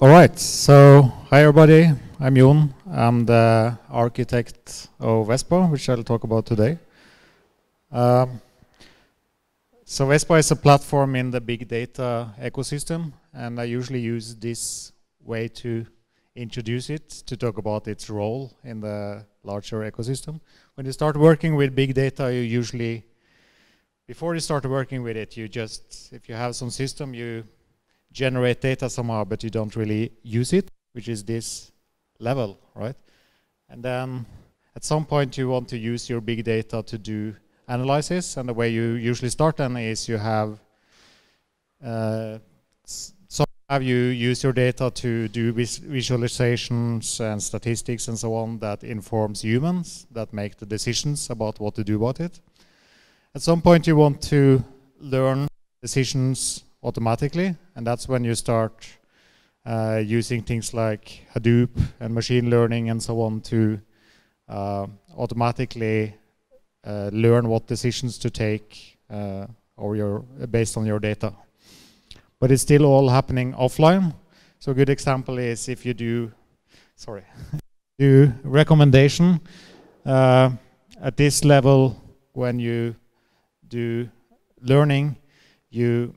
All right, so hi everybody, I'm Jon. I'm the architect of Vespa, which I'll talk about today. So Vespa is a platform in the big data ecosystem, and I usually use this way to introduce it, to talk about its role in the larger ecosystem. When you start working with big data, you usually, before you start working with it, you just, if you have some system, you generate data somehow, but you don't really use it, which is this level, right? And then at some point you want to use your big data to do analysis, and the way you usually start then is you have somehow you use your data to do visualizations and statistics and so on that informs humans that make the decisions about what to do about it. At some point you want to learn decisions automatically, and that's when you start using things like Hadoop and machine learning and so on to automatically learn what decisions to take based on your data. But it's still all happening offline. So a good example is if you do recommendation at this level. When you do learning, you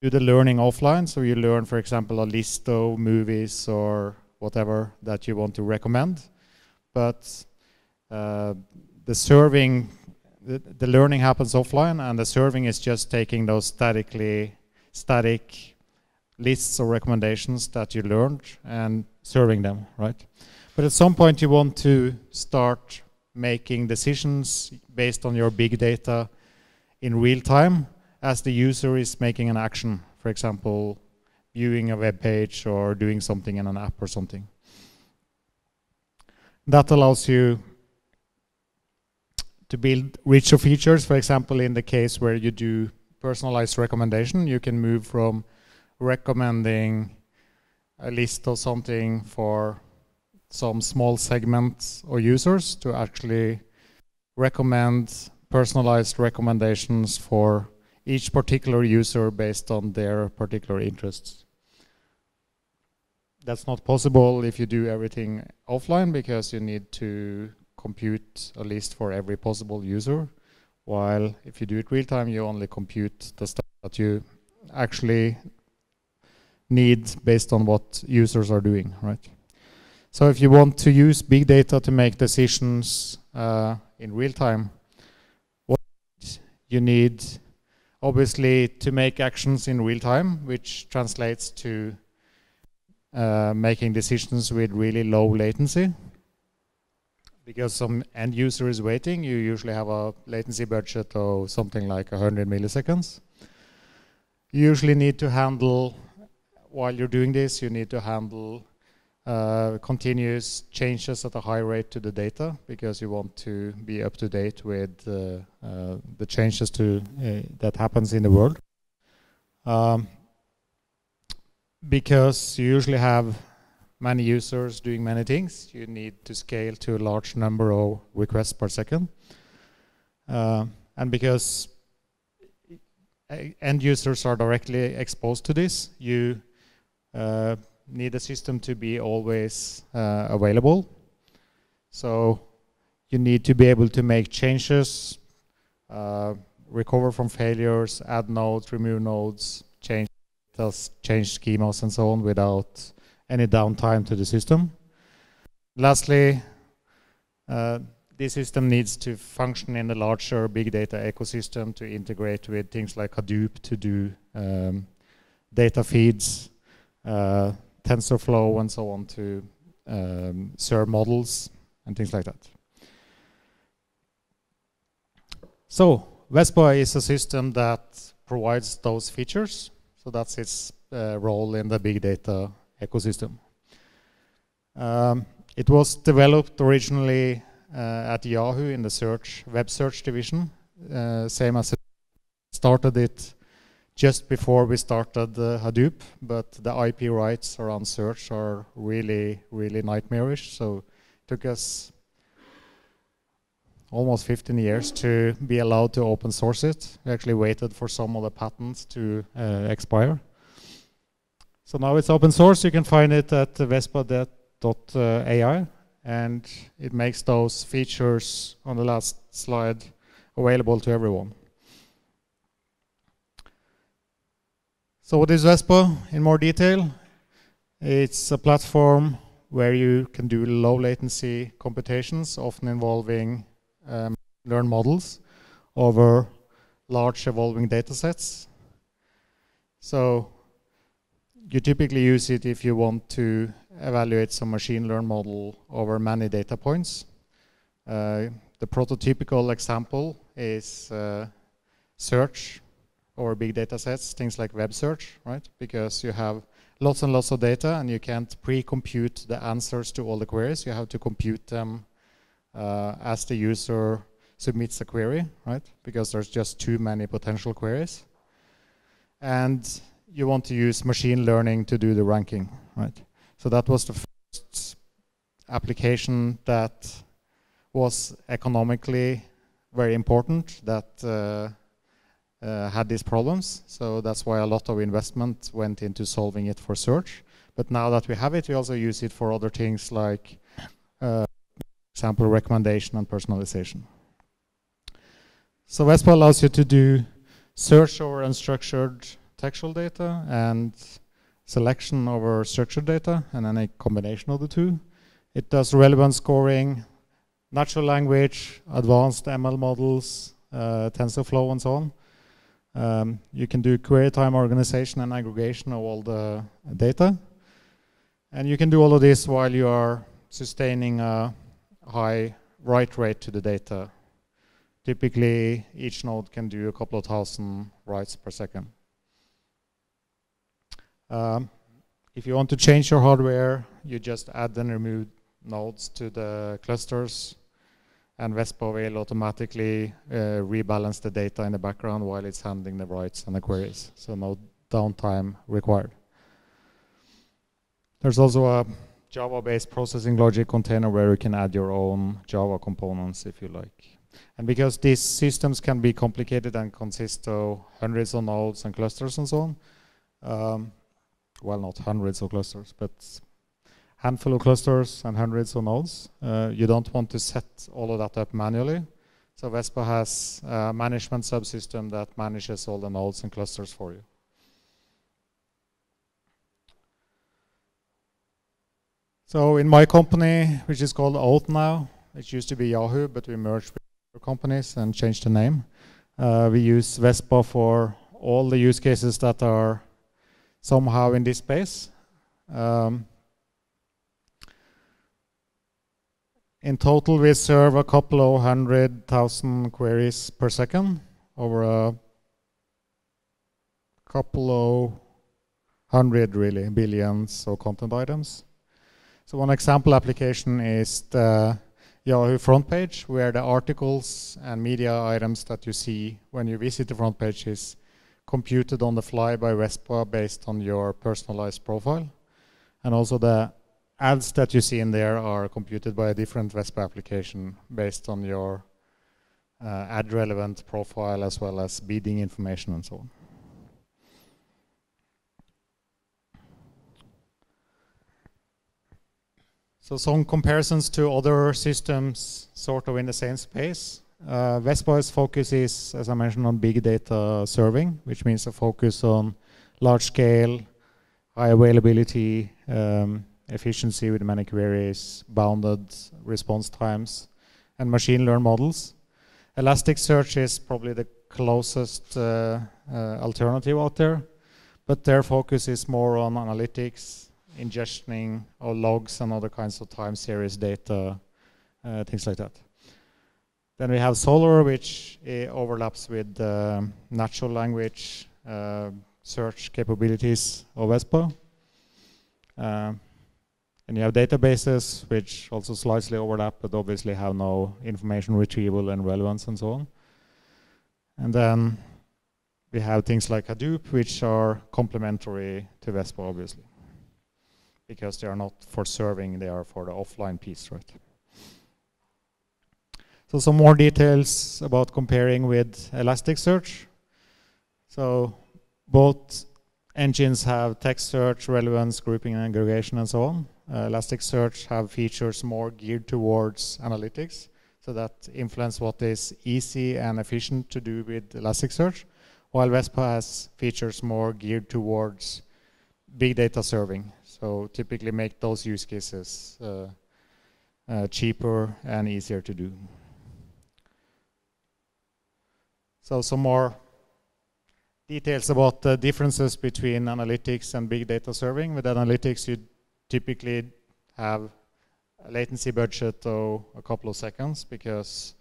do the learning offline. So you learn, for example, a list of movies or whatever that you want to recommend. But the learning happens offline, and the serving is just taking those static lists or recommendations that you learned and serving them, right? But at some point you want to start making decisions based on your big data in real time as the user is making an action, for example, viewing a web page or doing something in an app or something. That allows you to build richer features. For example, in the case where you do personalized recommendation, you can move from recommending a list of something for some small segments or users to actually recommend personalized recommendations for each particular user based on their particular interests. That's not possible if you do everything offline, because you need to compute a list for every possible user, while if you do it real time, you only compute the stuff that you actually need based on what users are doing, right? So if you want to use big data to make decisions in real time, what you need obviously to make actions in real time, which translates to making decisions with really low latency. Because some end user is waiting, you usually have a latency budget of something like 100 milliseconds. You usually need to handle, while you're doing this, you need to handle continuous changes at a high rate to the data, because you want to be up to date with the changes to that happens in the world. Because you usually have many users doing many things, you need to scale to a large number of requests per second. And because end users are directly exposed to this, you need a system to be always available. So you need to be able to make changes, recover from failures, add nodes, remove nodes, change schemas and so on without any downtime to the system. Lastly, this system needs to function in the larger big data ecosystem to integrate with things like Hadoop to do data feeds, TensorFlow and so on to serve models and things like that. So Vespa is a system that provides those features. So that's its role in the big data ecosystem. It was developed originally at Yahoo in the web search division, same as it started it just before we started Hadoop, but the IP rights around search are really, really nightmarish. So it took us almost 15 years to be allowed to open source it. We actually waited for some of the patents to expire. So now it's open source. You can find it at vespa.ai, and it makes those features on the last slide available to everyone. So what is Vespa in more detail? It's a platform where you can do low latency computations, often involving learn models over large evolving data sets. So you typically use it if you want to evaluate some machine learn model over many data points. The prototypical example is search over big data sets, things like web search, right? Because you have lots and lots of data and you can't pre-compute the answers to all the queries. You have to compute them as the user submits a query, right? Because there's just too many potential queries. And you want to use machine learning to do the ranking, right? So that was the first application that was economically very important, that had these problems. So that's why a lot of investment went into solving it for search. But now that we have it, we also use it for other things like example recommendation and personalization. So Vespa allows you to do search over unstructured textual data and selection over structured data, and then a combination of the two. It does relevance scoring, natural language, advanced ML models, TensorFlow and so on. You can do query time organization and aggregation of all the data. And you can do all of this while you are sustaining a high write rate to the data. Typically, each node can do a couple of thousand writes per second. If you want to change your hardware, you just add and remove nodes to the clusters, and Vespa will automatically rebalance the data in the background while it's handling the writes and the queries. So no downtime required. There's also a Java-based processing logic container where you can add your own Java components if you like. And because these systems can be complicated and consist of hundreds of nodes and clusters and so on, well, not hundreds of clusters, but handful of clusters and hundreds of nodes. You don't want to set all of that up manually. So Vespa has a management subsystem that manages all the nodes and clusters for you. So in my company, which is called Oath now, it used to be Yahoo, but we merged with other companies and changed the name. We use Vespa for all the use cases that are somehow in this space. In total, we serve a couple of 100,000 queries per second over a couple of 100 really billions of content items. So one example application is the Yahoo front page, where the articles and media items that you see when you visit the front page is computed on the fly by Vespa based on your personalized profile. And also the ads that you see in there are computed by a different Vespa application based on your ad relevant profile as well as bidding information and so on. So some comparisons to other systems sort of in the same space. Vespa's focus is, as I mentioned, on big data serving, which means a focus on large scale, high availability, efficiency with many queries, bounded response times, and machine learn models. Elasticsearch is probably the closest alternative out there, but their focus is more on analytics, ingestioning of logs and other kinds of time series data, things like that. Then we have Solr, which overlaps with natural language search capabilities of Vespa. And you have databases, which also slightly overlap, but obviously have no information retrieval and relevance and so on. And then we have things like Hadoop, which are complementary to Vespa, obviously, because they are not for serving, they are for the offline piece, right? So some more details about comparing with Elasticsearch. So both Engines have text search, relevance, grouping and aggregation and so on. Elasticsearch have features more geared towards analytics, so that influence what is easy and efficient to do with Elasticsearch, while Vespa has features more geared towards big data serving, so typically make those use cases cheaper and easier to do. So some more details about the differences between analytics and big data serving. With analytics, you typically have a latency budget of a couple of seconds because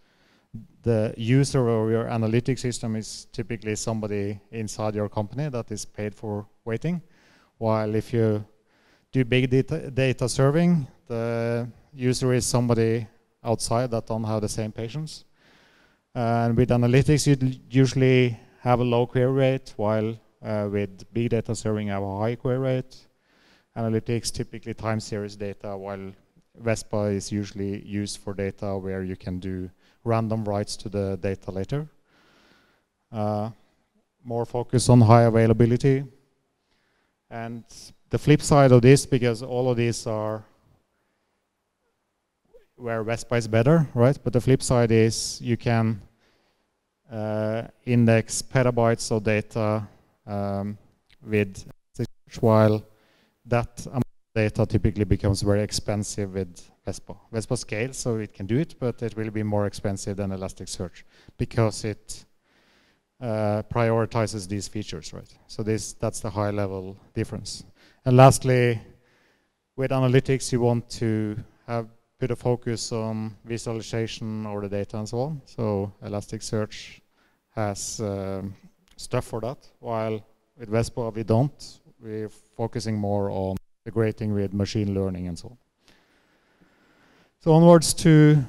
the user of your analytics system is typically somebody inside your company that is paid for waiting. While if you do big data serving, the user is somebody outside that don't have the same patience. And with analytics, you usually have a low query rate, while with big data serving, have a high query rate. Analytics typically time series data, while Vespa is usually used for data where you can do random writes to the data later. More focus on high availability. And the flip side of this, because all of these are where Vespa is better, right? But the flip side is you can index petabytes of data with Elasticsearch, while that amount of data typically becomes very expensive with Vespa. Vespa scales, so it can do it, but it will be more expensive than Elasticsearch because it prioritizes these features, right? So that's the high level difference. And lastly, with analytics, you want to have put a focus on visualization or the data and so on. So Elasticsearch has stuff for that, while with Vespa we don't. We're focusing more on integrating with machine learning and so on. So onwards to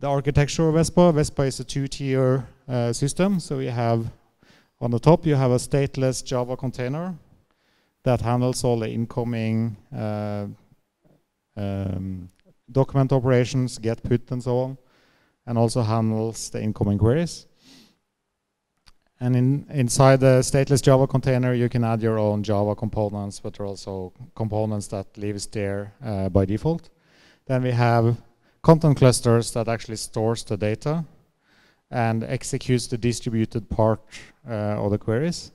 the architecture of Vespa. Vespa is a two-tier system. So you have, on the top, you have a stateless Java container that handles all the incoming document operations, get, put, and so on, and also handles the incoming queries. And inside the stateless Java container, you can add your own Java components, but there are also components that lives there by default. Then we have content clusters that actually stores the data and executes the distributed part of the queries.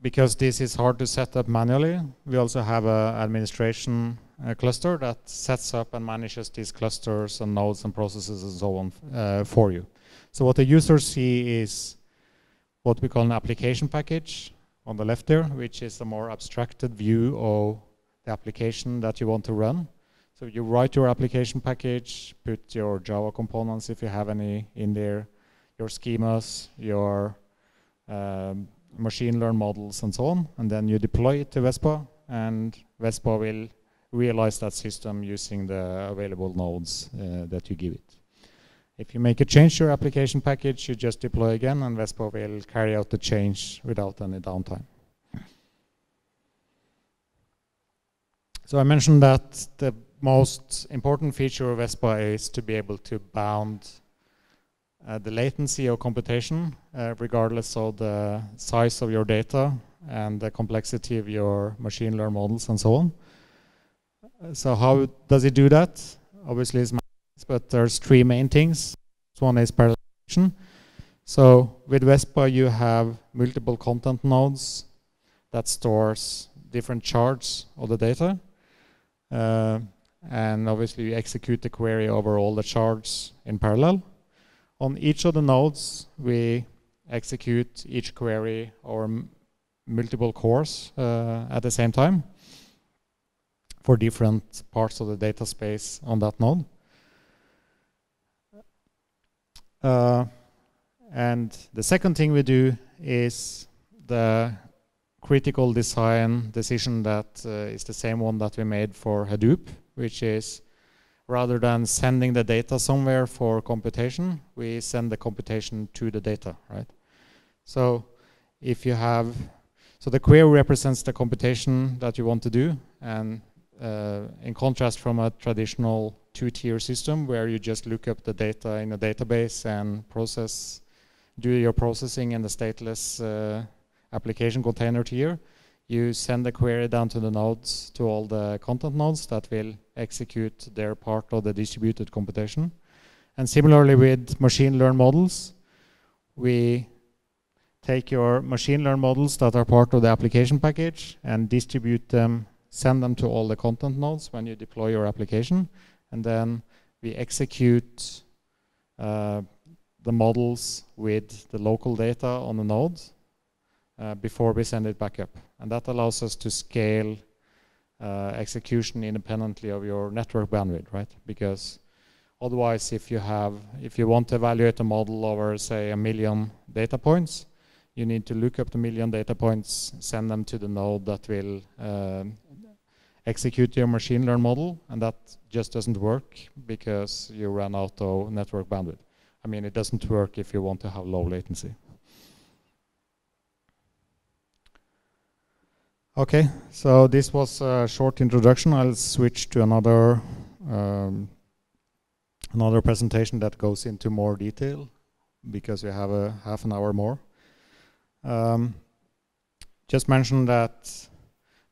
Because this is hard to set up manually, we also have an administration cluster that sets up and manages these clusters and nodes and processes and so on for you. So what the users see is what we call an application package on the left there, which is a more abstracted view of the application that you want to run. So you write your application package, put your Java components if you have any in there, your schemas, your machine learn models and so on, and then you deploy it to Vespa, and Vespa will realize that system using the available nodes that you give it. If you make a change to your application package, you just deploy again, and Vespa will carry out the change without any downtime. So I mentioned that the most important feature of Vespa is to be able to bound the latency of computation, regardless of the size of your data and the complexity of your machine learning models and so on. So how does it do that? Obviously it's mathematics, but there's three main things. One is parallelization. So with Vespa you have multiple content nodes that stores different charts of the data. And obviously you execute the query over all the charts in parallel. On each of the nodes, we execute each query or multiple cores at the same time for different parts of the data space on that node. And the second thing we do is the critical design decision that is the same one that we made for Hadoop, which is rather than sending the data somewhere for computation, we send the computation to the data, right? So if you have, so the query represents the computation that you want to do, and in contrast from a traditional two-tier system where you just look up the data in a database and process do your processing in the stateless application container tier. You send the query down to the nodes, to all the content nodes that will execute their part of the distributed computation. And similarly with machine learn models, we take your machine learn models that are part of the application package and distribute them, send them to all the content nodes when you deploy your application. And then we execute the models with the local data on the node before we send it back up. And that allows us to scale execution independently of your network bandwidth, right? Because otherwise, if you want to evaluate a model over, say, 1 million data points, you need to look up the 1 million data points, send them to the node that will execute your machine learn model, and that just doesn't work because you run out of network bandwidth. I mean, it doesn't work if you want to have low latency. Okay, so this was a short introduction. I'll switch to another another presentation that goes into more detail because we have a half an hour more. Just mention that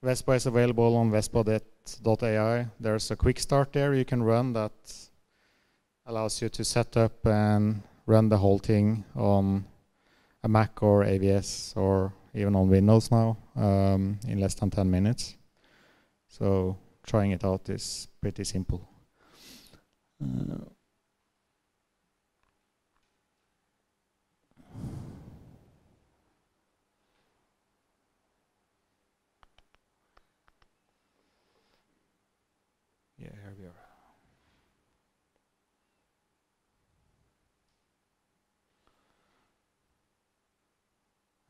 Vespa is available on vespa.ai. There's a quick start there you can run that allows you to set up and run the whole thing on a Mac or AVS or even on Windows now in less than 10 minutes. So trying it out is pretty simple. Yeah, here we are.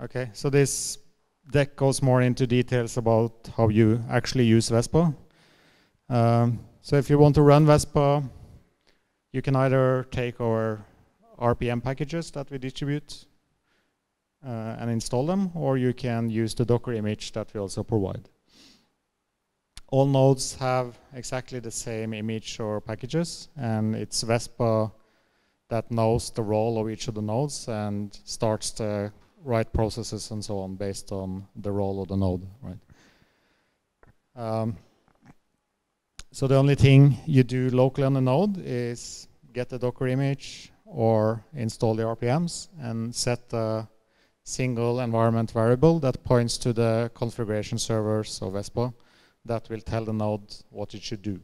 Okay, so this deck goes more into details about how you actually use Vespa. So if you want to run Vespa, you can either take our RPM packages that we distribute and install them, or you can use the Docker image that we also provide. All nodes have exactly the same image or packages, and it's Vespa that knows the role of each of the nodes and starts the write processes and so on based on the role of the node, right? So the only thing you do locally on the node is get the Docker image or install the RPMs and set a single environment variable that points to the configuration servers of Vespa that will tell the node what it should do.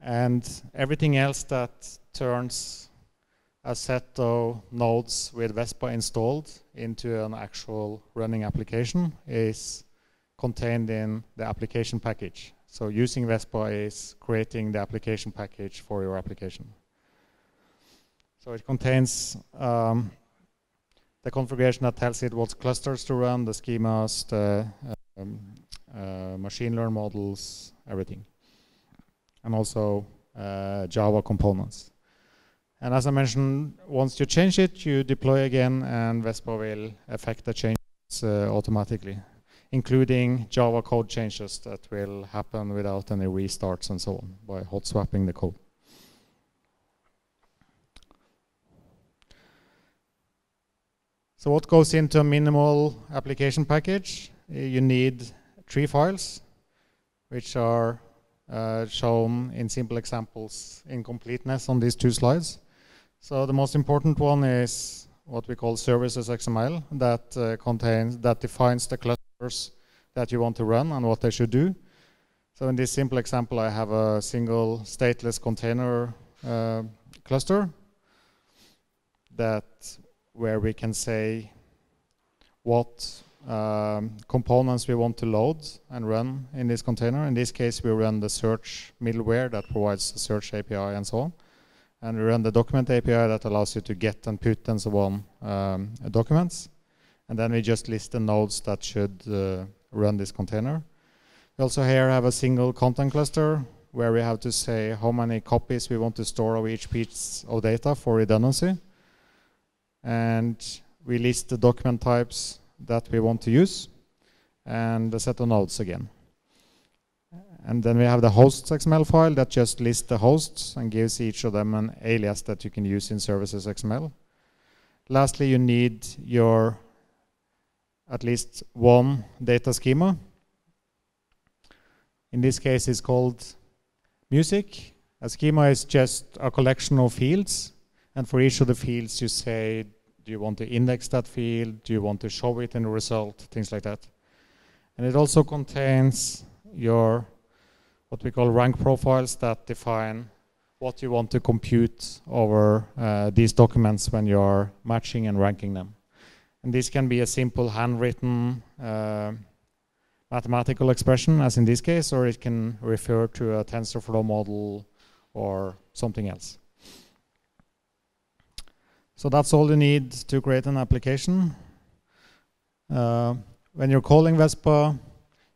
And everything else that turns a set of nodes with Vespa installed into an actual running application is contained in the application package. So using Vespa is creating the application package for your application. So it contains the configuration that tells it what clusters to run, the schemas, the machine learn models, everything. And also Java components. And as I mentioned, once you change it, you deploy again, and Vespa will affect the changes automatically, including Java code changes that will happen without any restarts and so on by hot swapping the code. So what goes into a minimal application package? You need 3 files, which are shown in simple examples in completeness on these 2 slides. So the most important one is what we call services.xml that defines the clusters that you want to run and what they should do. So in this simple example, I have a single stateless container cluster where we can say what components we want to load and run in this container. In this case, we run the search middleware that provides the search API and so on. And we run the document API that allows you to get and put and so on documents. And then we just list the nodes that should run this container. We also here have a single content cluster where we have to say how many copies we want to store of each piece of data for redundancy. And we list the document types that we want to use, and the set of nodes again. And then we have the hosts XML file that just lists the hosts and gives each of them an alias that you can use in services XML. Lastly, you need your at least one data schema. In this case, it's called music. A schema is just a collection of fields, and for each of the fields you say, do you want to index that field, do you want to show it in the result, things like that. And it also contains your what we call rank profiles that define what you want to compute over these documents when you're matching and ranking them. And this can be a simple handwritten mathematical expression, as in this case, or it can refer to a TensorFlow model or something else. So that's all you need to create an application. When you're calling Vespa,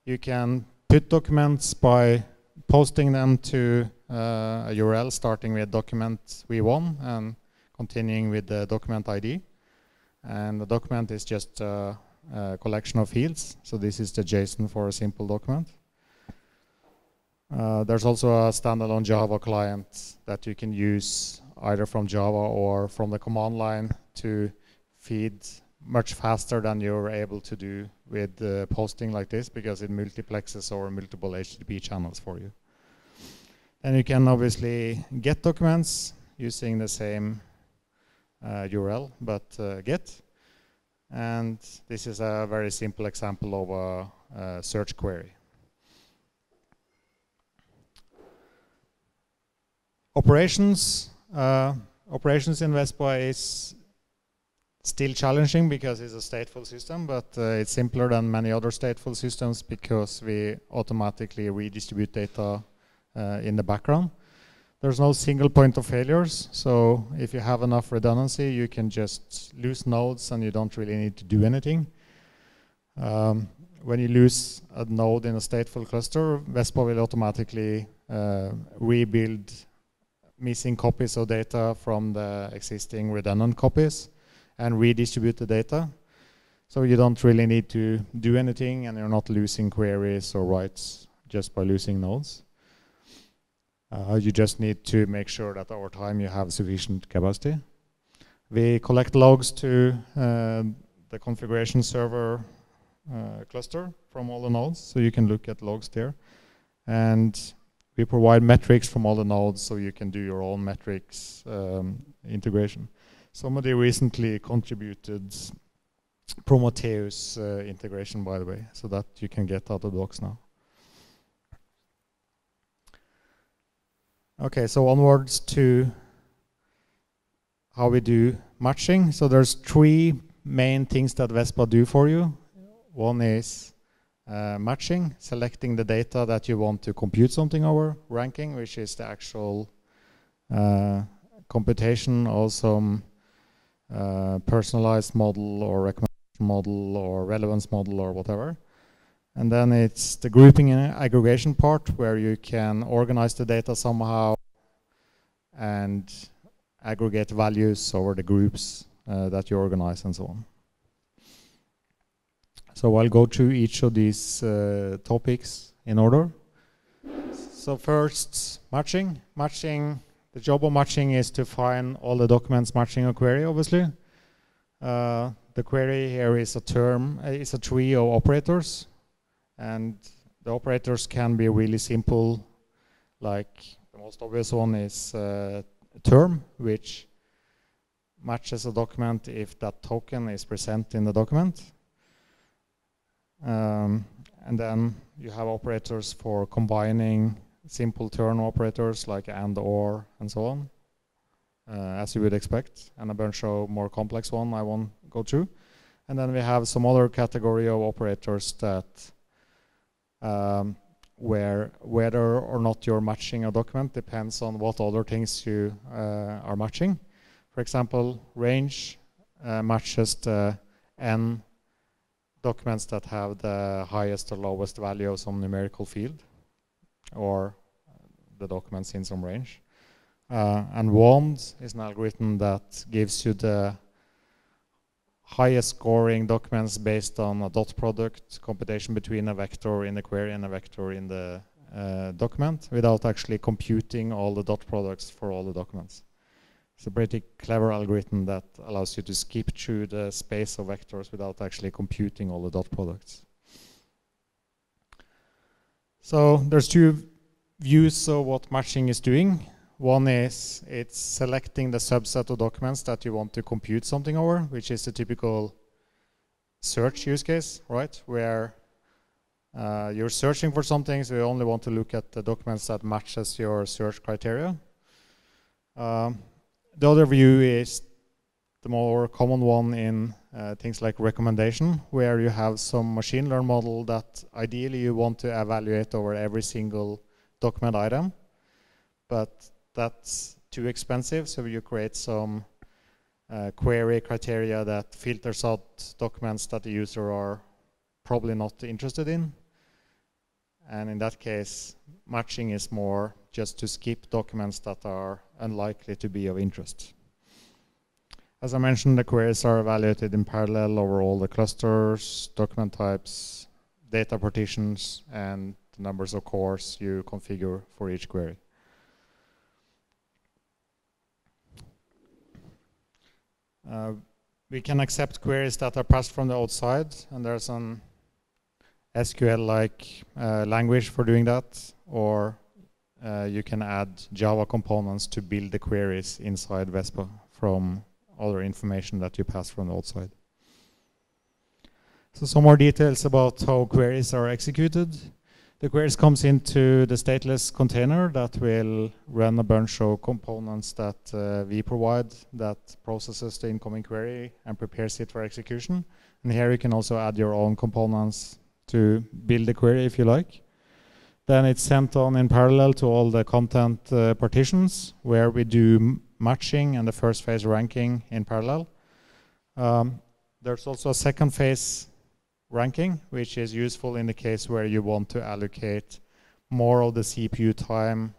you can put documents by posting them to a URL, starting with document v1 and continuing with the document ID. And the document is just a collection of fields. So this is the JSON for a simple document. There's also a standalone Java client that you can use either from Java or from the command line to feed much faster than you're able to do with posting like this, because it multiplexes over multiple HTTP channels for you. And you can obviously get documents using the same URL, but get. And this is a very simple example of a search query. Operations. Operations in Vespa is still challenging because it's a stateful system, but it's simpler than many other stateful systems because we automatically redistribute data in the background. There's no single point of failures, so if you have enough redundancy, you can just lose nodes and you don't really need to do anything. When you lose a node in a stateful cluster, Vespa will automatically rebuild missing copies of data from the existing redundant copies and redistribute the data. So you don't really need to do anything, and you're not losing queries or writes just by losing nodes. You just need to make sure that over time you have sufficient capacity. We collect logs to the configuration server cluster from all the nodes, so you can look at logs there. And we provide metrics from all the nodes, so you can do your own metrics integration. Somebody recently contributed Prometheus integration, by the way, so that you can get out of the box now. Okay, so onwards to how we do matching. So there's three main things that Vespa do for you. One is matching, selecting the data that you want to compute something over. Ranking, which is the actual computation of some personalized model or recommendation model or relevance model or whatever. And then it's the grouping and aggregation part, where you can organize the data somehow and aggregate values over the groups that you organize and so on. So I'll go through each of these topics in order. So first, matching. The job of matching is to find all the documents matching a query, obviously. The query here is a term, it's a tree of operators. And the operators can be really simple, like the most obvious one is term, which matches a document if that token is present in the document. And then you have operators for combining simple turn operators like and, or, and so on, as you would expect, and a bunch of more complex ones I won't go through. And then we have some other category of operators that where whether or not you're matching a document depends on what other things you are matching. For example, range matches the n documents that have the highest or lowest value of some numerical field, or the documents in some range. And WAND is an algorithm that gives you the highest scoring documents based on a dot product computation between a vector in the query and a vector in the document without actually computing all the dot products for all the documents. It's a pretty clever algorithm that allows you to skip through the space of vectors without actually computing all the dot products. So there's two views of what matching is doing. One is it's selecting the subset of documents that you want to compute something over, which is the typical search use case, right? Where you're searching for something, so you only want to look at the documents that matches your search criteria. The other view is the more common one in things like recommendation, where you have some machine learning model that ideally you want to evaluate over every single document item, but that's too expensive, so you create some query criteria that filters out documents that the user are probably not interested in. And in that case, matching is more just to skip documents that are unlikely to be of interest. As I mentioned, the queries are evaluated in parallel over all the clusters, document types, data partitions, and the numbers of cores you configure for each query. We can accept queries that are passed from the outside, and there's an SQL-like language for doing that, or you can add Java components to build the queries inside Vespa from other information that you pass from the outside. So some more details about how queries are executed. The queries comes into the stateless container that will run a bunch of components that we provide that processes the incoming query and prepares it for execution. And here you can also add your own components to build the query if you like. Then it's sent on in parallel to all the content partitions, where we do matching and the first phase ranking in parallel. There's also a second phase ranking, which is useful in the case where you want to allocate more of the CPU time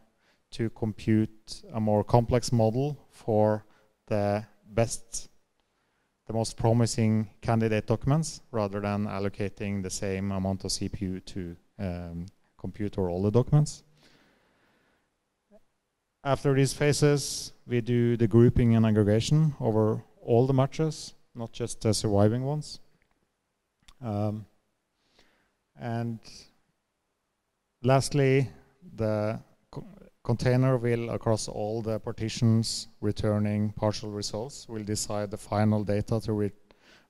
to compute a more complex model for the most promising candidate documents, rather than allocating the same amount of CPU to compute all the documents. After these phases, we do the grouping and aggregation over all the matches, not just the surviving ones. And lastly, the container will, across all the partitions, returning partial results, will decide the final data to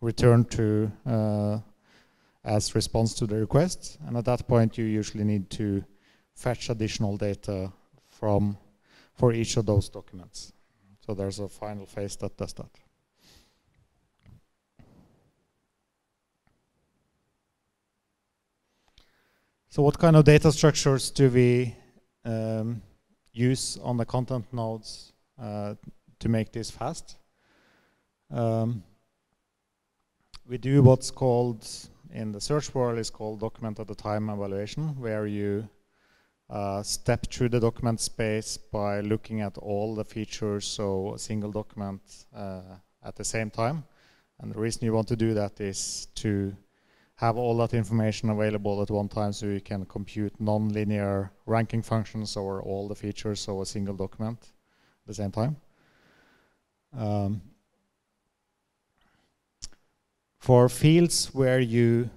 return to as response to the request. And at that point, you usually need to fetch additional data for each of those documents. So there's a final phase that does that. So what kind of data structures do we use on the content nodes to make this fast? We do what's called, in the search world, is called document at a time evaluation, where you step through the document space by looking at all the features of a single document at the same time. And the reason you want to do that is to have all that information available at one time, so you can compute non-linear ranking functions over all the features of a single document at the same time. For fields where you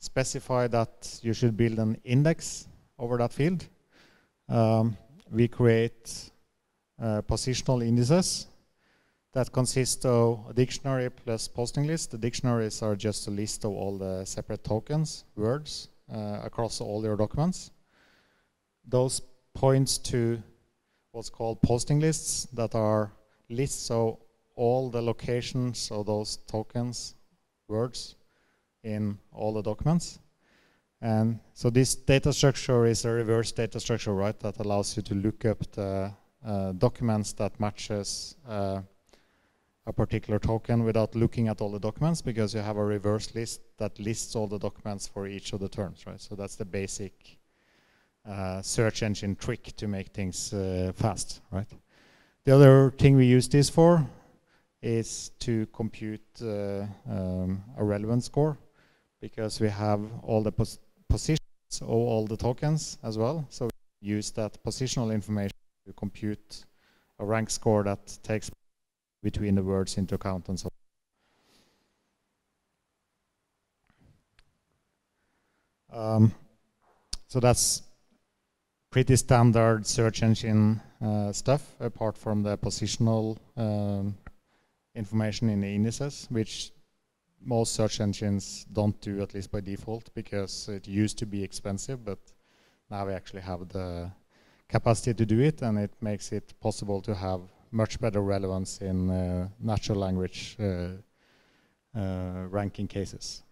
specify that you should build an index over that field, we create positional indices that consist of a dictionary plus posting list. The dictionaries are just a list of all the separate tokens, words, across all your documents. Those points to what's called posting lists, that are lists of all the locations of those tokens, words, in all the documents. And so this data structure is a reverse data structure, right? That allows you to look up the documents that matches a particular token without looking at all the documents, because you have a reverse list that lists all the documents for each of the terms, right? So that's the basic search engine trick to make things fast, right? The other thing we use this for is to compute a relevance score, because we have all the positions owe all the tokens as well. So we use that positional information to compute a rank score that takes between the words into account and so on. So that's pretty standard search engine stuff, apart from the positional information in the indices, which most search engines don't do, at least by default, because it used to be expensive, but now we actually have the capacity to do it, and it makes it possible to have much better relevance in natural language ranking cases.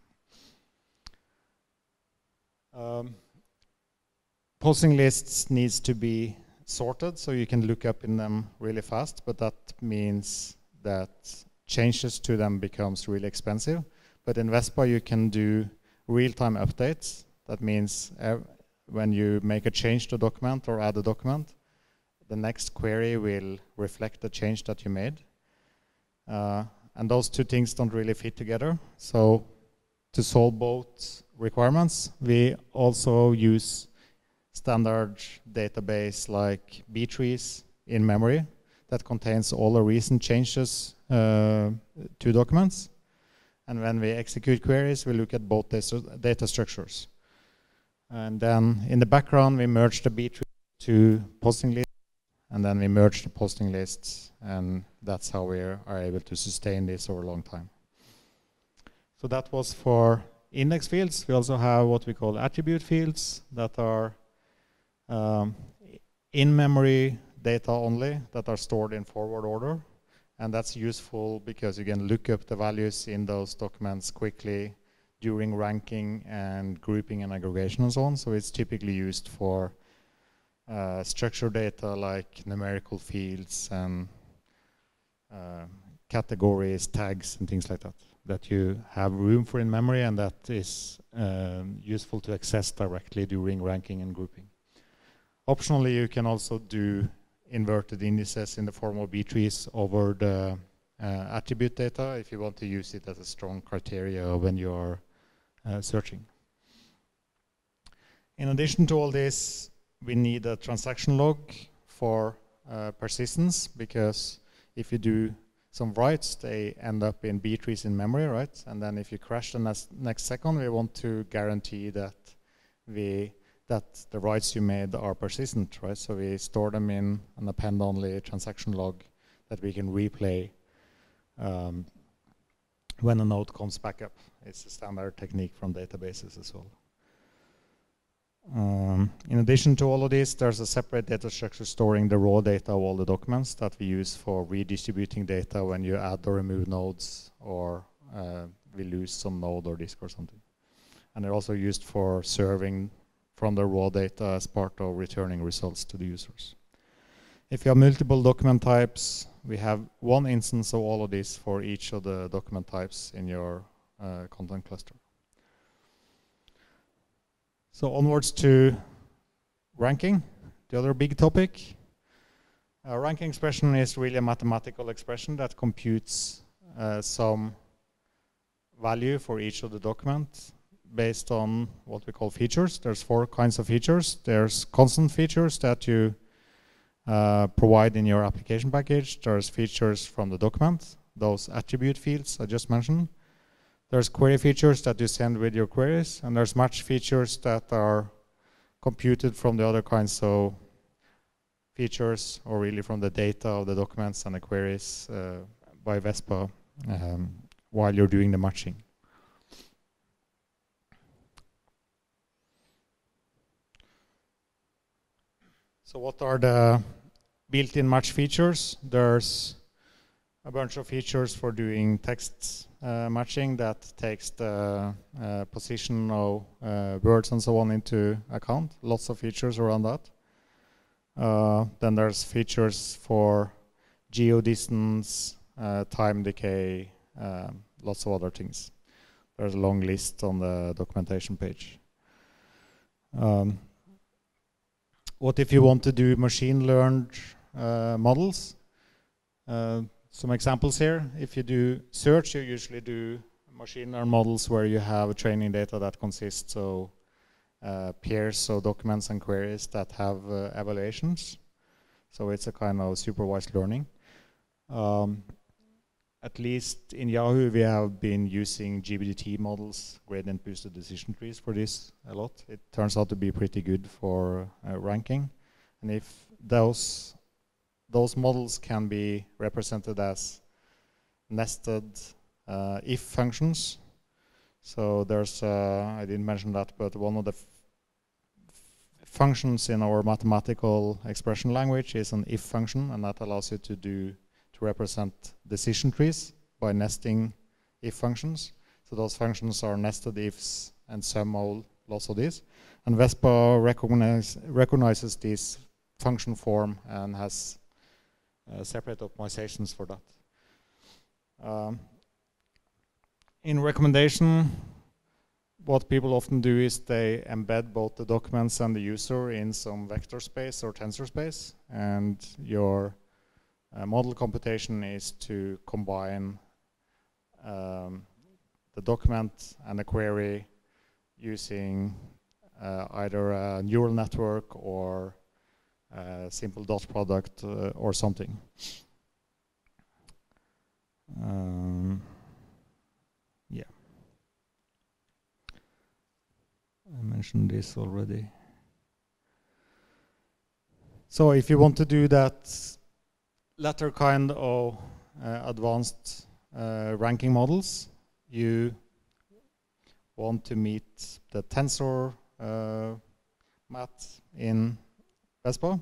Posting lists needs to be sorted so you can look up in them really fast, but that means that changes to them becomes really expensive. But in Vespa you can do real-time updates. That means when you make a change to a document or add a document, the next query will reflect the change that you made. And those two things don't really fit together. So to solve both requirements, we also use standard database like B-trees in memory that contains all the recent changes to documents. And when we execute queries, we look at both data structures. And then in the background, we merge the B-tree to posting lists, and then we merge the posting lists, and that's how we are able to sustain this over a long time. So that was for index fields. We also have what we call attribute fields that are in-memory data only that are stored in forward order. And that's useful because you can look up the values in those documents quickly during ranking and grouping and aggregation and so on. So it's typically used for structured data like numerical fields and categories, tags, and things like that, that you have room for in memory and that is useful to access directly during ranking and grouping. Optionally, you can also do inverted indices in the form of B-trees over the attribute data if you want to use it as a strong criteria when you are searching. In addition to all this, we need a transaction log for persistence, because if you do some writes, they end up in B-trees in memory, right? And then if you crash the next second, we want to guarantee that the writes you made are persistent, right? So we store them in an append-only transaction log that we can replay when a node comes back up. It's a standard technique from databases as well. In addition to all of this, there's a separate data structure storing the raw data of all the documents that we use for redistributing data when you add or remove nodes, or we lose some node or disk or something. And they're also used for serving from the raw data as part of returning results to the users. If you have multiple document types, we have one instance of all of this for each of the document types in your content cluster. So onwards to ranking, the other big topic. A ranking expression is really a mathematical expression that computes some value for each of the documents based on what we call features. There's four kinds of features. There's constant features that you provide in your application package. There's features from the document, those attribute fields I just mentioned. There's query features that you send with your queries, and there's match features that are computed from the other kinds of features, or really from the data of the documents and the queries by Vespa while you're doing the matching. So what are the built-in match features? There's a bunch of features for doing texts matching that takes the position of words and so on into account. Lots of features around that. Then there's features for geodistance, time decay, lots of other things. There's a long list on the documentation page. What if you want to do machine-learned models? Some examples here. If you do search, you usually do machine learning models where you have training data that consists of pairs of documents and queries that have evaluations. So it's a kind of supervised learning. At least in Yahoo, we have been using GBDT models, gradient boosted decision trees, for this a lot. It turns out to be pretty good for ranking. And if those models can be represented as nested if functions, so there's I didn't mention that, but one of the functions in our mathematical expression language is an if function, and that allows you to represent decision trees by nesting if functions. So those functions are nested ifs and somehow lots of these. And Vespa recognizes this function form and has separate optimizations for that. In recommendation, what people often do is they embed both the documents and the user in some vector space or tensor space, and your model computation is to combine the document and the query using either a neural network or a simple dot product or something. Yeah. I mentioned this already. So if you want to do that latter kind of advanced ranking models, you want to meet the tensor math in Vespa.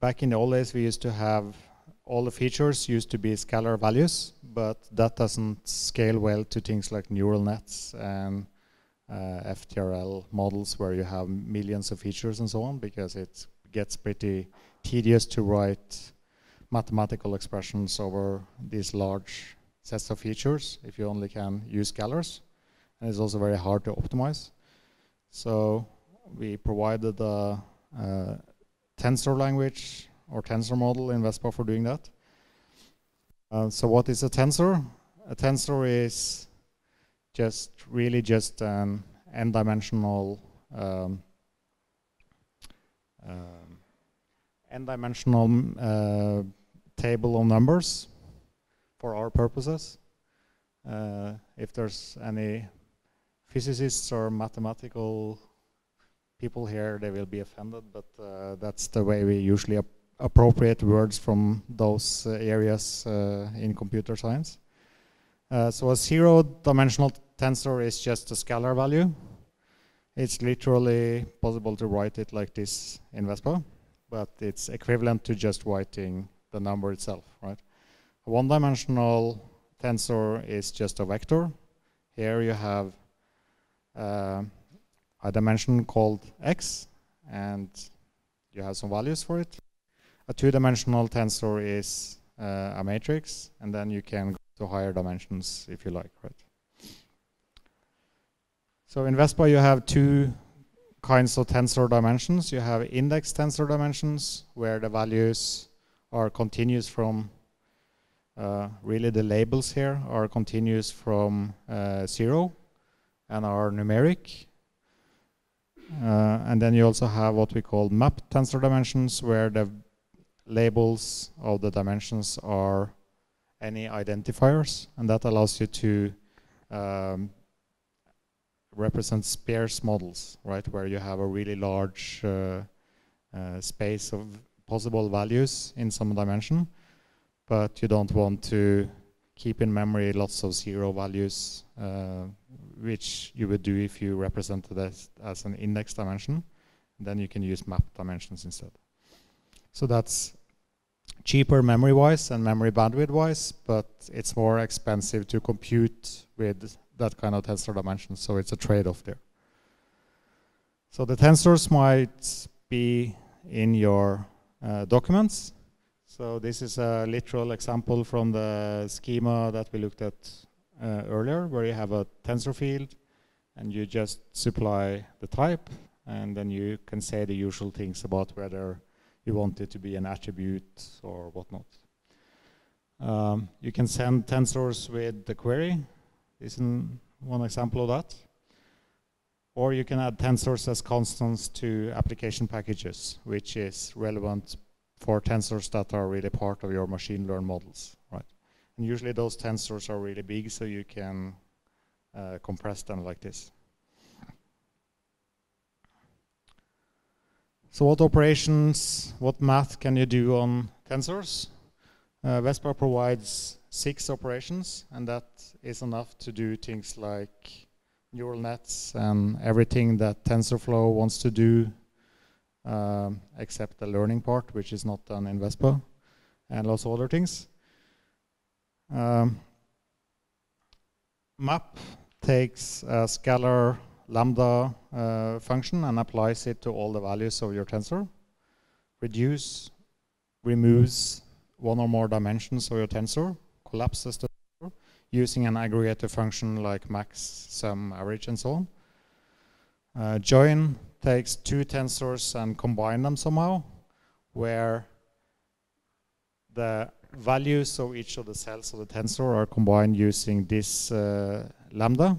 Back in the old days, we used to have all the features used to be scalar values, but that doesn't scale well to things like neural nets and FTRL models where you have millions of features and so on, because it gets pretty tedious to write mathematical expressions over these large sets of features if you only can use scalars. And it's also very hard to optimize. So we provided a tensor language or tensor model in Vespa for doing that. So what is a tensor? A tensor is just an n-dimensional table of numbers for our purposes. If there's any physicists or mathematical people here, they will be offended, but that's the way we usually appropriate words from those areas in computer science. So a zero-dimensional tensor is just a scalar value. It's literally possible to write it like this in Vespa, but it's equivalent to just writing the number itself, right? A one-dimensional tensor is just a vector. Here you have a dimension called x, and you have some values for it. A two-dimensional tensor is a matrix, and then you can go to higher dimensions if you like, right? So in Vespa you have two kinds of tensor dimensions. You have index tensor dimensions, where the values are continuous from, really the labels here are continuous from 0 and are numeric. And then you also have what we call map tensor dimensions, where the labels of the dimensions are any identifiers, and that allows you to represent sparse models, right, where you have a really large space of possible values in some dimension, but you don't want to keep in memory lots of zero values, which you would do if you represented it as an index dimension. Then you can use map dimensions instead. So that's cheaper memory-wise and memory bandwidth-wise, but it's more expensive to compute with that kind of tensor dimension, so it's a trade-off there. So the tensors might be in your documents. So this is a literal example from the schema that we looked at earlier, where you have a tensor field, and you just supply the type, and then you can say the usual things about whether you want it to be an attribute or whatnot. You can send tensors with the query, is one example of that. Or you can add tensors as constants to application packages, which is relevant for tensors that are really part of your machine learn models, right? And usually those tensors are really big, so you can compress them like this. So what operations, what math can you do on tensors? Vespa provides 6 operations, and that is enough to do things like neural nets and everything that TensorFlow wants to do, except the learning part, which is not done in Vespa, and lots of other things. Map takes a scalar lambda function and applies it to all the values of your tensor. Reduce removes one or more dimensions of your tensor, collapses the tensor using an aggregator function like max, sum, average, and so on. Join takes 2 tensors and combine them somehow, where the values of each of the cells of the tensor are combined using this lambda.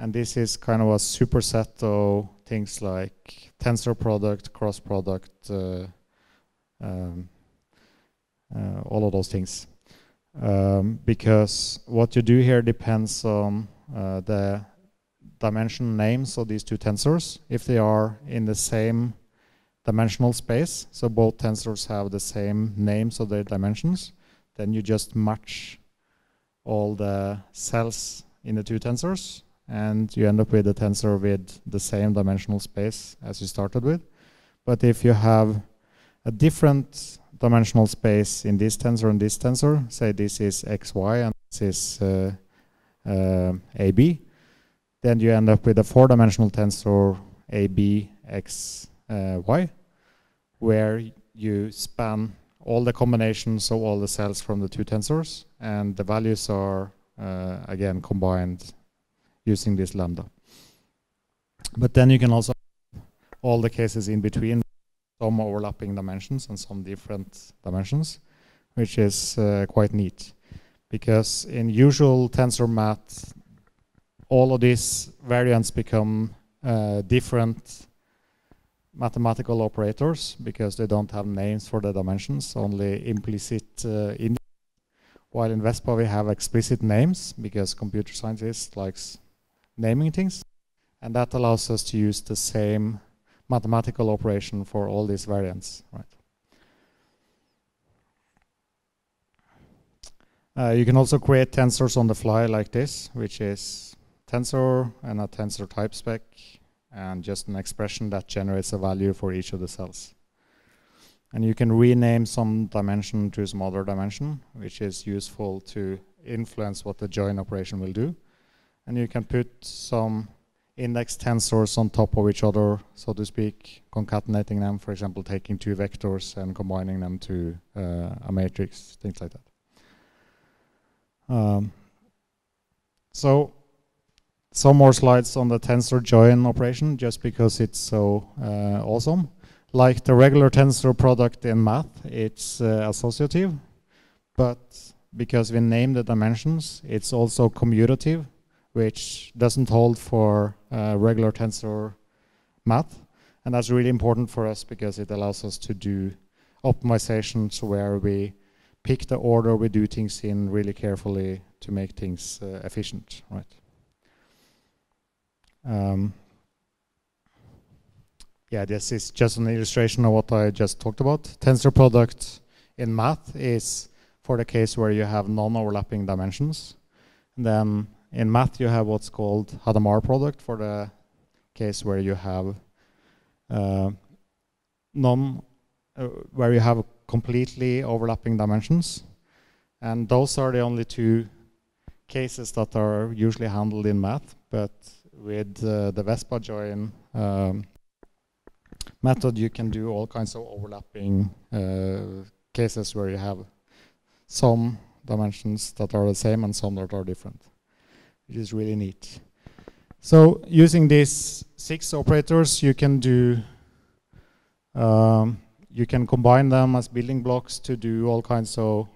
And this is kind of a superset of things like tensor product, cross product, all of those things. Because what you do here depends on the dimension names of these 2 tensors, if they are in the same dimensional space, so both tensors have the same names of their dimensions, then you just match all the cells in the 2 tensors, and you end up with a tensor with the same dimensional space as you started with. But if you have a different dimensional space in this tensor and this tensor, say this is XY and this is AB, then you end up with a 4-dimensional tensor ABXY, where you span all the combinations of all the cells from the 2 tensors, and the values are again combined using this lambda. But then you can also have all the cases in between, some overlapping dimensions and some different dimensions, which is quite neat, because in usual tensor math, all of these variants become different mathematical operators because they don't have names for the dimensions, only implicit indices. While in Vespa we have explicit names because computer scientists likes naming things, and that allows us to use the same mathematical operation for all these variants, right? You can also create tensors on the fly like this, which is tensor and a tensor type spec and just an expression that generates a value for each of the cells. And you can rename some dimension to some other dimension, which is useful to influence what the join operation will do. And you can put some index tensors on top of each other, so to speak, concatenating them, for example, taking 2 vectors and combining them to a matrix, things like that. So some more slides on the tensor join operation, just because it's so awesome. Like the regular tensor product in math, it's associative, but because we name the dimensions, it's also commutative, which doesn't hold for regular tensor math. And that's really important for us because it allows us to do optimizations where we pick the order we do things in really carefully to make things efficient, right? Yeah, this is just an illustration of what I just talked about. Tensor product in math is for the case where you have non-overlapping dimensions. And then in math you have what's called Hadamard product for the case where you have completely overlapping dimensions, and those are the only 2 cases that are usually handled in math. But with the Vespa join method, you can do all kinds of overlapping cases where you have some dimensions that are the same and some that are different, which is really neat. So using these 6 operators, you can do you can combine them as building blocks to do all kinds of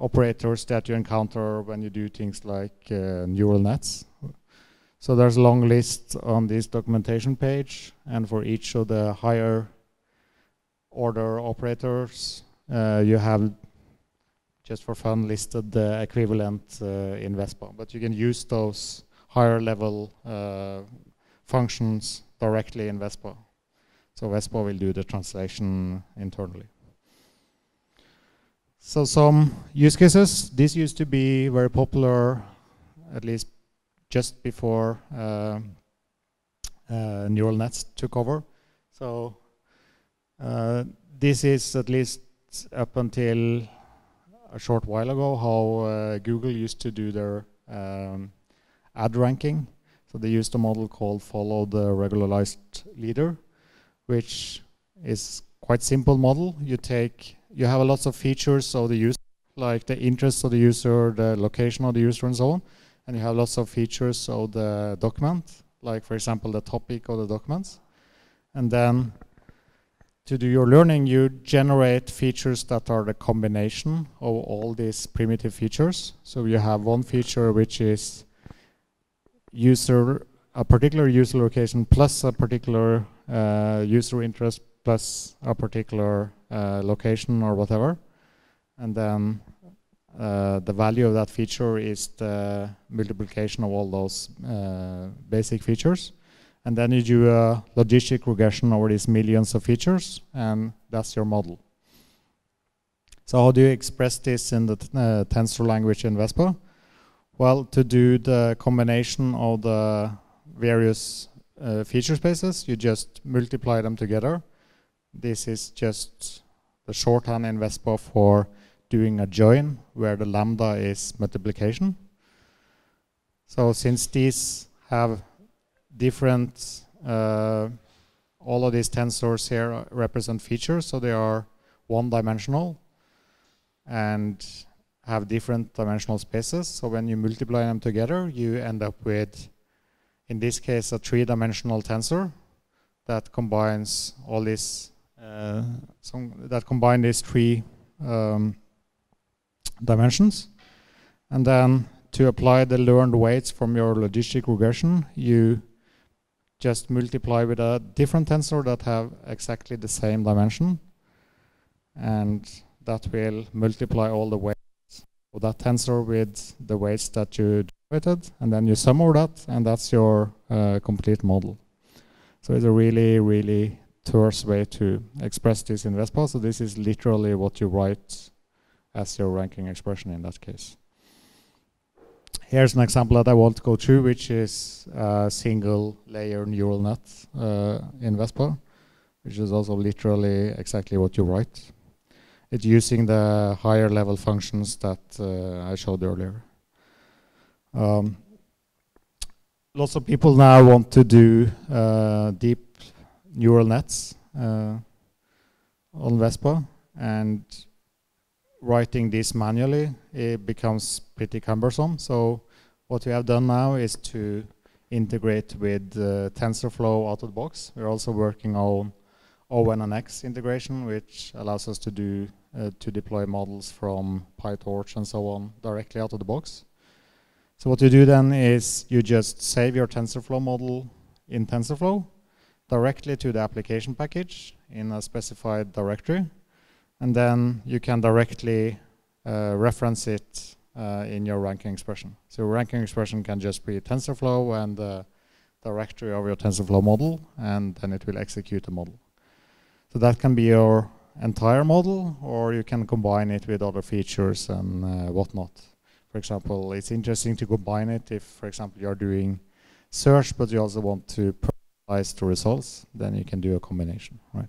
operators that you encounter when you do things like neural nets. So there's a long list on this documentation page, and for each of the higher order operators, you have, just for fun, listed the equivalent in Vespa. But you can use those higher level functions directly in Vespa. So Vespa will do the translation internally. So some use cases. This used to be very popular, at least just before neural nets took over. So this is, at least up until a short while ago, how Google used to do their ad ranking. So they used a model called follow the regularized leader, which is quite simple model. You have lots of features of the user, like the interests of the user, the location of the user, and so on. And you have lots of features of the document, like, for example, the topic of the documents. And then to do your learning, you generate features that are the combination of all these primitive features. So you have one feature which is a particular user location plus a particular user interest plus a particular location or whatever, and then the value of that feature is the multiplication of all those basic features, and then you do a logistic regression over these millions of features, and that's your model. So how do you express this in the tensor language in Vespa? Well, to do the combination of the various feature spaces, you just multiply them together. This is just the shorthand in Vespa for doing a join, where the lambda is multiplication. So since these have different, all of these tensors here represent features, so they are one-dimensional and have different dimensional spaces. So when you multiply them together, you end up with, in this case, a three-dimensional tensor that combines all these that combine these three dimensions. And then to apply the learned weights from your logistic regression, you just multiply with a different tensor that have exactly the same dimension, and that will multiply all the weights of that tensor with the weights that you generated, and then you sum over that, and that's your complete model. So it's a really, really terse way to express this in Vespa. So this is literally what you write as your ranking expression in that case. Here's an example that I won't go through, which is a single layer neural net in Vespa, which is also literally exactly what you write. It's using the higher level functions that I showed earlier. Lots of people now want to do deep neural nets on Vespa, and writing this manually, it becomes pretty cumbersome. So what we have done now is to integrate with TensorFlow out of the box. We're also working on ONNX integration, which allows us to deploy models from PyTorch and so on directly out of the box. So what you do then is you just save your TensorFlow model in TensorFlow directly to the application package in a specified directory, and then you can directly reference it in your ranking expression. So your ranking expression can just be TensorFlow and the directory of your TensorFlow model, and then it will execute the model. So that can be your entire model, or you can combine it with other features and whatnot. For example, it's interesting to combine it if, for example, you're doing search, but you also want to personalize the results, then you can do a combination, right?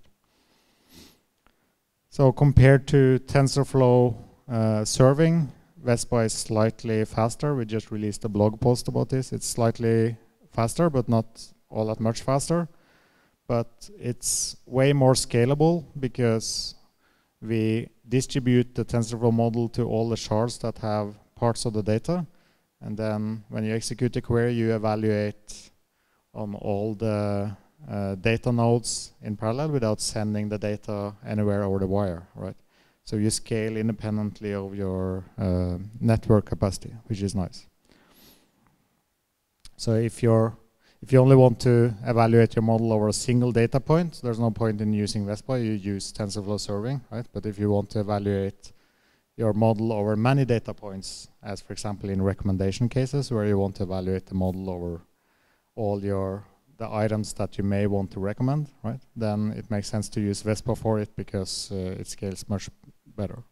So compared to TensorFlow serving, Vespa is slightly faster. We just released a blog post about this. It's slightly faster, but not all that much faster. But it's way more scalable because we distribute the TensorFlow model to all the shards that have parts of the data, and then when you execute the query, you evaluate on all the data nodes in parallel without sending the data anywhere over the wire, right? So you scale independently of your network capacity, which is nice. So if you only want to evaluate your model over a single data point, there's no point in using Vespa. You use TensorFlow serving, right? But if you want to evaluate your model over many data points, as for example in recommendation cases, where you want to evaluate the model over all the items that you may want to recommend, right? Then it makes sense to use Vespa for it because it scales much better.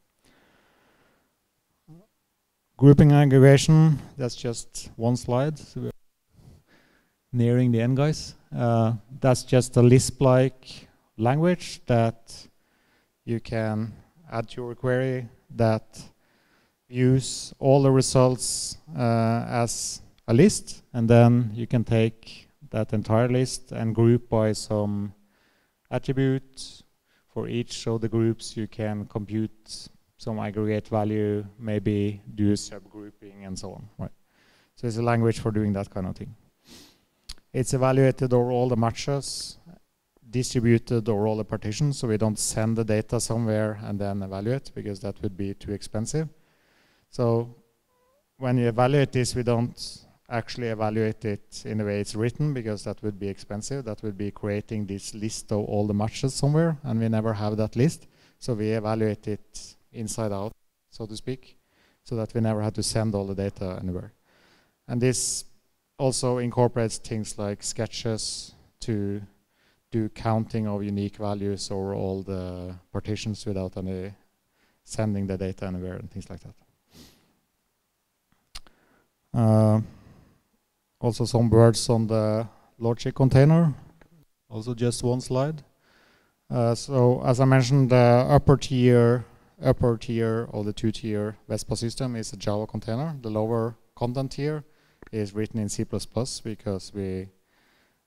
Grouping aggregation, that's just one slide. So we're nearing the end, guys. That's just a Lisp-like language that you can add to your query that views all the results as a list, and then you can take that entire list and group by some attribute. For each of the groups you can compute some aggregate value, maybe do subgrouping and so on, right? So it's a language for doing that kind of thing. It's evaluated over all the matches, distributed over all the partitions, so we don't send the data somewhere and then evaluate, because that would be too expensive. So when you evaluate this, we don't actually evaluate it in the way it's written, because that would be expensive. That would be creating this list of all the matches somewhere, and we never have that list. So we evaluate it inside out, so to speak, so that we never had to send all the data anywhere. And this also incorporates things like sketches to do counting of unique values over all the partitions without any sending the data anywhere and things like that. Also some words on the logic container, also just one slide. So as I mentioned, the upper tier of the two-tier Vespa system is a Java container. The lower content tier is written in C++ because we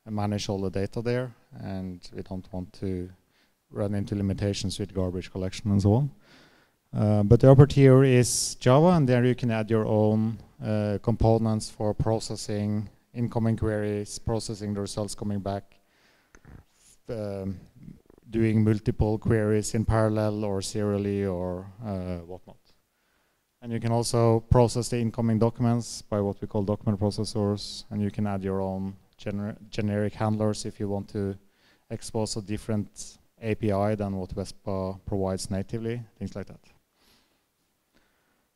manage all the data there and we don't want to run into limitations with garbage collection and so on. But the upper tier is Java, and there you can add your own components for processing incoming queries, processing the results coming back, doing multiple queries in parallel or serially or whatnot. And you can also process the incoming documents by what we call document processors, and you can add your own generic handlers if you want to expose a different API than what Vespa provides natively, things like that.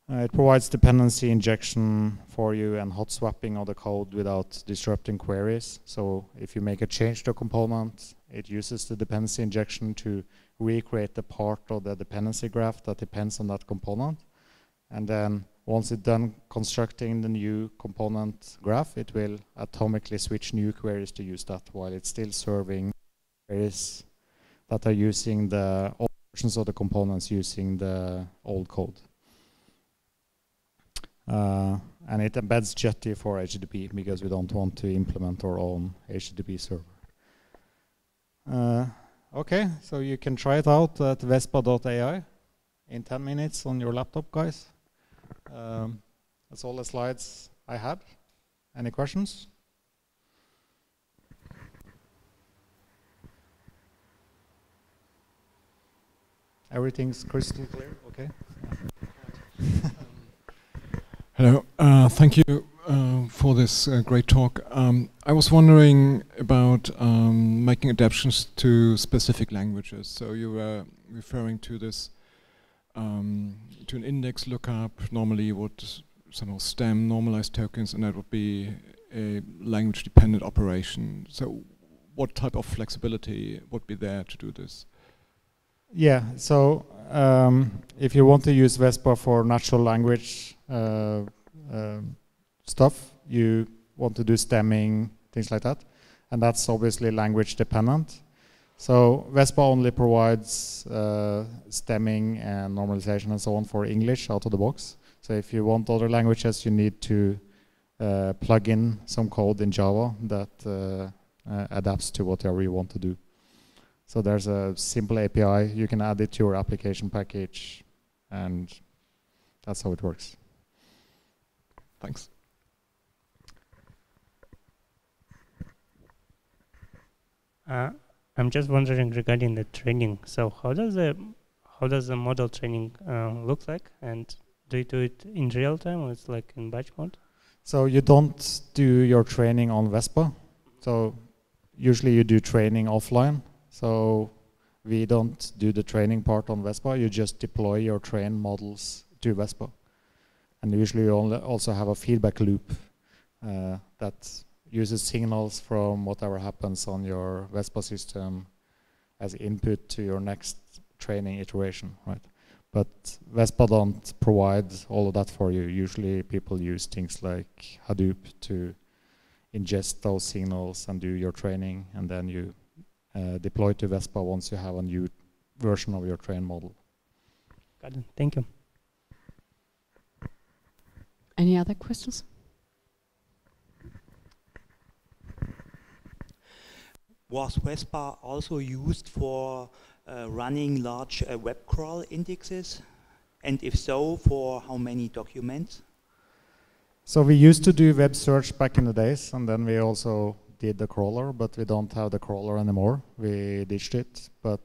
It provides dependency injection for you and hot swapping of the code without disrupting queries. So if you make a change to a component, it uses the dependency injection to recreate the part of the dependency graph that depends on that component. And then once it's done constructing the new component graph, it will atomically switch new queries to use that while it's still serving queries that are using the old versions of the components using the old code. And it embeds Jetty for HTTP because we don't want to implement our own HTTP server. Okay, so you can try it out at vespa.ai in 10 minutes on your laptop, guys. That's all the slides I had. Any questions? Everything's crystal clear, okay? Hello, thank you for this great talk. I was wondering about making adaptations to specific languages. So you were referring to this, to an index lookup. Normally you would somehow stem normalized tokens, and that would be a language-dependent operation. So what type of flexibility would be there to do this? Yeah, so if you want to use Vespa for natural language stuff, you want to do stemming, things like that, and that's obviously language dependent. So Vespa only provides stemming and normalization and so on for English out of the box. So if you want other languages, you need to plug in some code in Java that adapts to whatever you want to do. So there's a simple API, you can add it to your application package, and that's how it works. Thanks. I'm just wondering regarding the training. So, how does the how does the model training look like? And do you do it in real time or it's like in batch mode? So you don't do your training on Vespa. So usually you do training offline. So we don't do the training part on Vespa. You just deploy your trained models to Vespa. And usually you also have a feedback loop that uses signals from whatever happens on your Vespa system as input to your next training iteration, right? But Vespa don't provide all of that for you. Usually people use things like Hadoop to ingest those signals and do your training, and then you deploy to Vespa once you have a new version of your train model. Got it. Thank you. Any other questions? Was Vespa also used for running large web crawl indexes? And if so, for how many documents? So we used to do web search back in the days, and then we also did the crawler, but we don't have the crawler anymore. We ditched it, but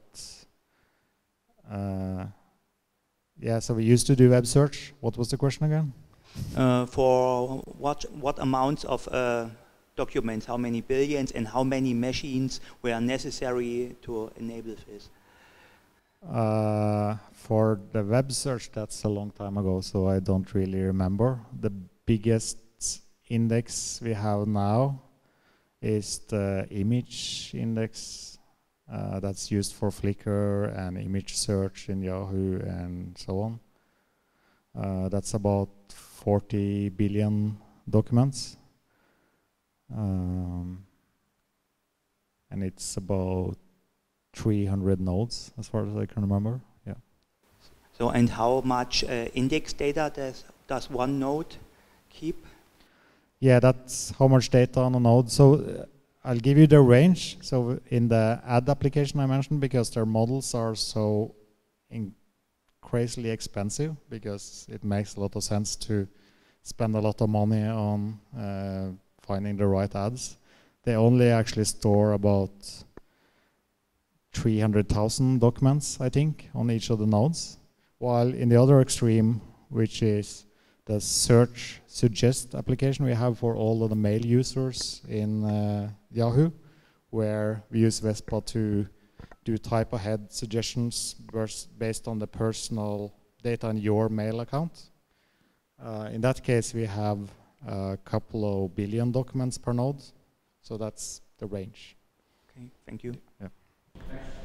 yeah, so we used to do web search. What was the question again? For what amounts of documents, how many billions and how many machines were necessary to enable this? For the web search, that's a long time ago, so I don't really remember. The biggest index we have now is the image index that's used for Flickr and image search in Yahoo and so on. That's about 40 billion documents. And it's about 300 nodes, as far as I can remember. Yeah. So, and how much index data does one node keep? Yeah, that's how much data on a node. So I'll give you the range. So in the ad application I mentioned, because their models are so crazily expensive, because it makes a lot of sense to spend a lot of money on finding the right ads. They only actually store about 300,000 documents, I think, on each of the nodes. While in the other extreme, which is the search suggest application we have for all of the mail users in Yahoo, where we use Vespa to do type ahead suggestions based on the personal data in your mail account. In that case, we have a couple of billion documents per node. So that's the range. Okay, thank you. Yeah.